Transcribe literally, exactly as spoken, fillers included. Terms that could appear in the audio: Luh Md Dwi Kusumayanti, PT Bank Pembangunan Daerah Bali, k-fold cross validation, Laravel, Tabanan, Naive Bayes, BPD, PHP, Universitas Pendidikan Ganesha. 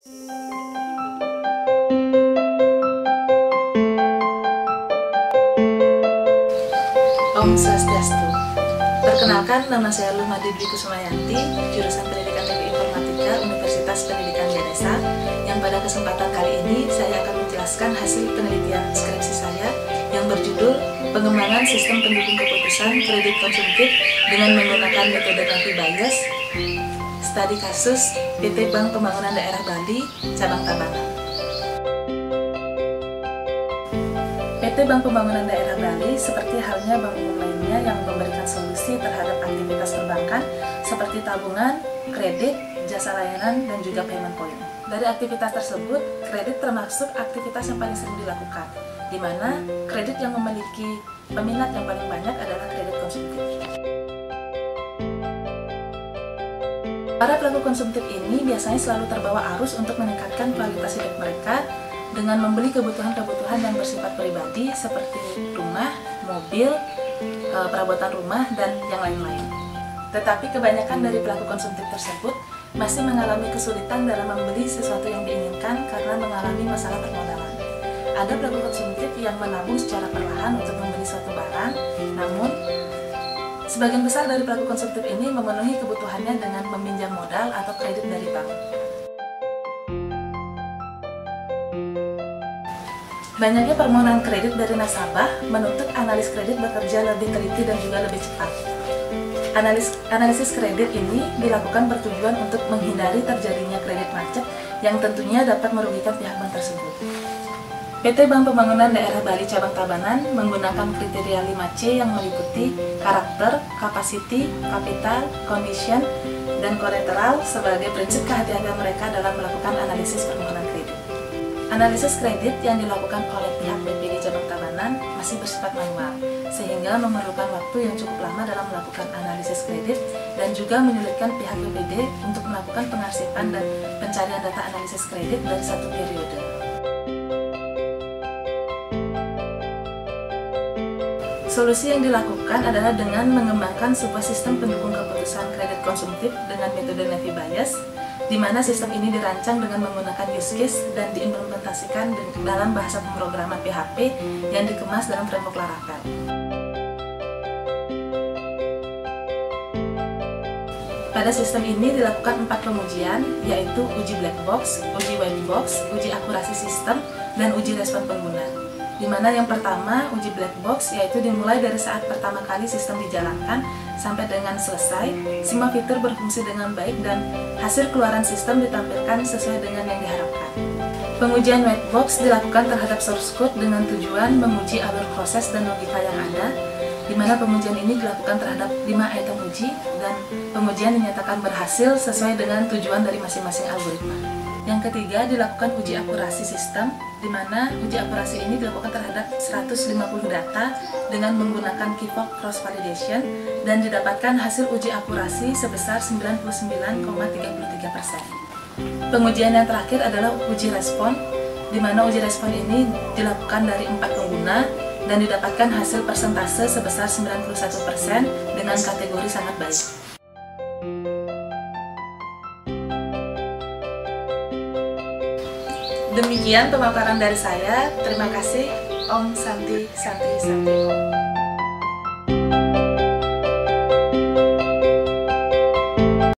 Om Swastiastu. Perkenalkan, nama saya Luh Md Dwi Kusumayanti, jurusan Pendidikan Teknik Informatika Universitas Pendidikan Ganesha, yang pada kesempatan kali ini saya akan menjelaskan hasil penelitian skripsi saya yang berjudul Pengembangan Sistem Pendukung Keputusan Kredit Konsumtif dengan menggunakan metode Naive Bayes, studi kasus P T Bank Pembangunan Daerah Bali, cabang Tabanan. P T Bank Pembangunan Daerah Bali seperti halnya bank umum lainnya yang memberikan solusi terhadap aktivitas perbankan seperti tabungan, kredit, jasa layanan, dan juga payment point. Dari aktivitas tersebut, kredit termasuk aktivitas yang paling sering dilakukan, di mana kredit yang memiliki peminat yang paling banyak adalah kredit konsumtif. Para pelaku konsumtif ini biasanya selalu terbawa arus untuk meningkatkan kualitas hidup mereka dengan membeli kebutuhan-kebutuhan yang bersifat pribadi seperti rumah, mobil, perabotan rumah, dan yang lain-lain. Tetapi kebanyakan dari pelaku konsumtif tersebut masih mengalami kesulitan dalam membeli sesuatu yang diinginkan karena mengalami masalah permodalan. Ada pelaku konsumtif yang menabung secara perlahan untuk membeli suatu barang, namun sebagian besar dari pelaku konsumtif ini memenuhi kebutuhannya dengan meminjam modal atau kredit dari bank. Banyaknya permohonan kredit dari nasabah menuntut analis kredit bekerja lebih teliti dan juga lebih cepat. Analis, analisis kredit ini dilakukan bertujuan untuk menghindari terjadinya kredit macet yang tentunya dapat merugikan pihak bank tersebut. P T Bank Pembangunan Daerah Bali Cabang Tabanan menggunakan kriteria lima C yang meliputi karakter, capacity, capital, condition, dan collateral sebagai prinsip kehati-hatian mereka dalam melakukan analisis permohonan kredit. Analisis kredit yang dilakukan oleh pihak B P D Cabang Tabanan masih bersifat manual, sehingga memerlukan waktu yang cukup lama dalam melakukan analisis kredit dan juga menyulitkan pihak B P D untuk melakukan pengarsipan dan pencarian data analisis kredit dari satu periode. Solusi yang dilakukan adalah dengan mengembangkan sebuah sistem pendukung keputusan kredit konsumtif dengan metode Naive Bayes, di mana sistem ini dirancang dengan menggunakan use case dan diimplementasikan dalam bahasa pemrograman P H P yang dikemas dalam framework Laravel. Pada sistem ini dilakukan empat pengujian, yaitu uji black box, uji white box, uji akurasi sistem, dan uji respon pengguna. Di mana yang pertama, uji black box, yaitu dimulai dari saat pertama kali sistem dijalankan sampai dengan selesai, semua fitur berfungsi dengan baik dan hasil keluaran sistem ditampilkan sesuai dengan yang diharapkan. Pengujian white box dilakukan terhadap source code dengan tujuan menguji alur proses dan logika yang ada, di mana pengujian ini dilakukan terhadap lima item uji dan pengujian dinyatakan berhasil sesuai dengan tujuan dari masing-masing algoritma. Yang ketiga, dilakukan uji akurasi sistem, di mana uji akurasi ini dilakukan terhadap seratus lima puluh data dengan menggunakan k-fold cross validation dan didapatkan hasil uji akurasi sebesar sembilan puluh sembilan koma tiga tiga persen. Pengujian yang terakhir adalah uji respon, di mana uji respon ini dilakukan dari empat pengguna dan didapatkan hasil persentase sebesar sembilan puluh satu persen dengan kategori sangat baik. Demikian pemaparan dari saya. Terima kasih. Om Santi Santi Santi Om.